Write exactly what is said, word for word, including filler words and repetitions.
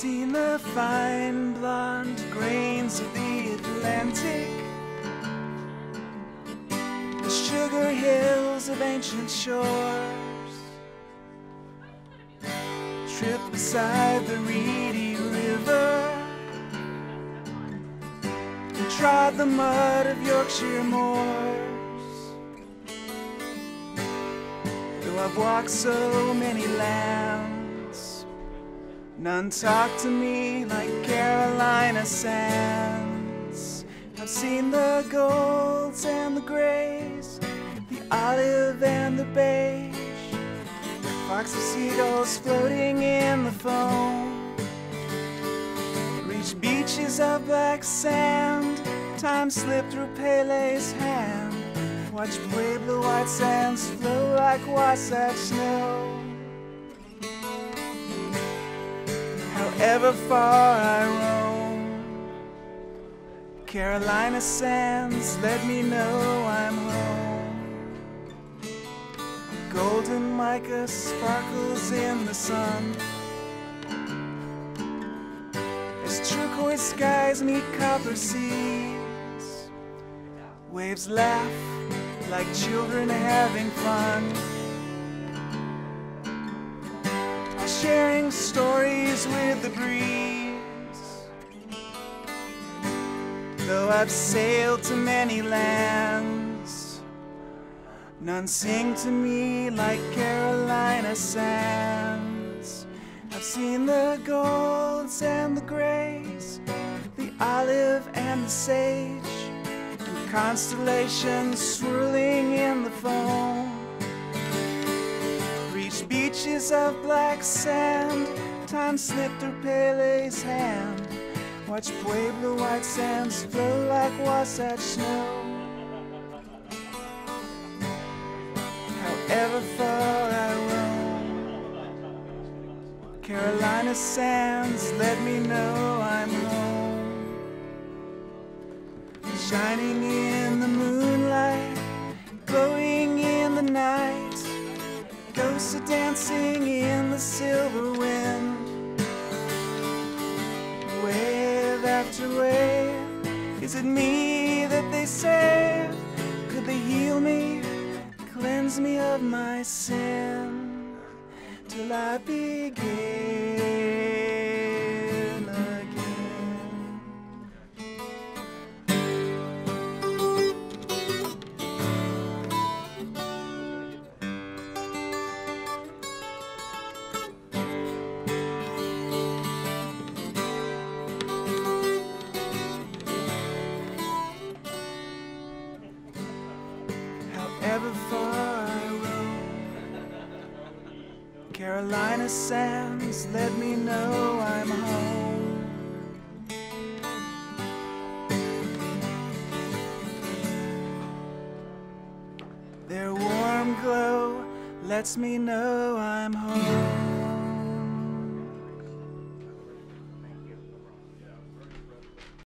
seen the fine blonde grains of the Atlantic, the sugar hills of ancient shores, tripped beside the reedy river, and trod the mud of Yorkshire moors. Though I've walked so many lands, none talk to me like Carolina Sands. I've seen the golds and the grays, the olive and the beige, the flocks of seagulls floating in the foam. Reach beaches of black sand, time slipped through Pele's hand. Watch Pueblo white sands flow like Wasatch snow. However far I roam, Carolina Sands let me know I'm home. Golden mica sparkles in the sun, as turquoise skies meet copper seas. Waves laugh like children having fun, sharing stories with the breeze. Though I've sailed to many lands, none sing to me like Carolina Sands. I've seen the golds and the grays, the olive and the sage, and constellations swirling in the foam. Beaches of black sand, time slipped through Pele's hand. Watch Pueblo white sands flow like Wasatch snow. However far I roam, Carolina Sands let me know I'm home. Shining in the moonlight, glowing in the night, ghosts are dancing in the silver wind. Wave after wave, is it me that they save? Could they heal me, cleanse me of my sin, till I begin again? However far I roam, Carolina Sands let me know I'm home. Their warm glow lets me know I'm home.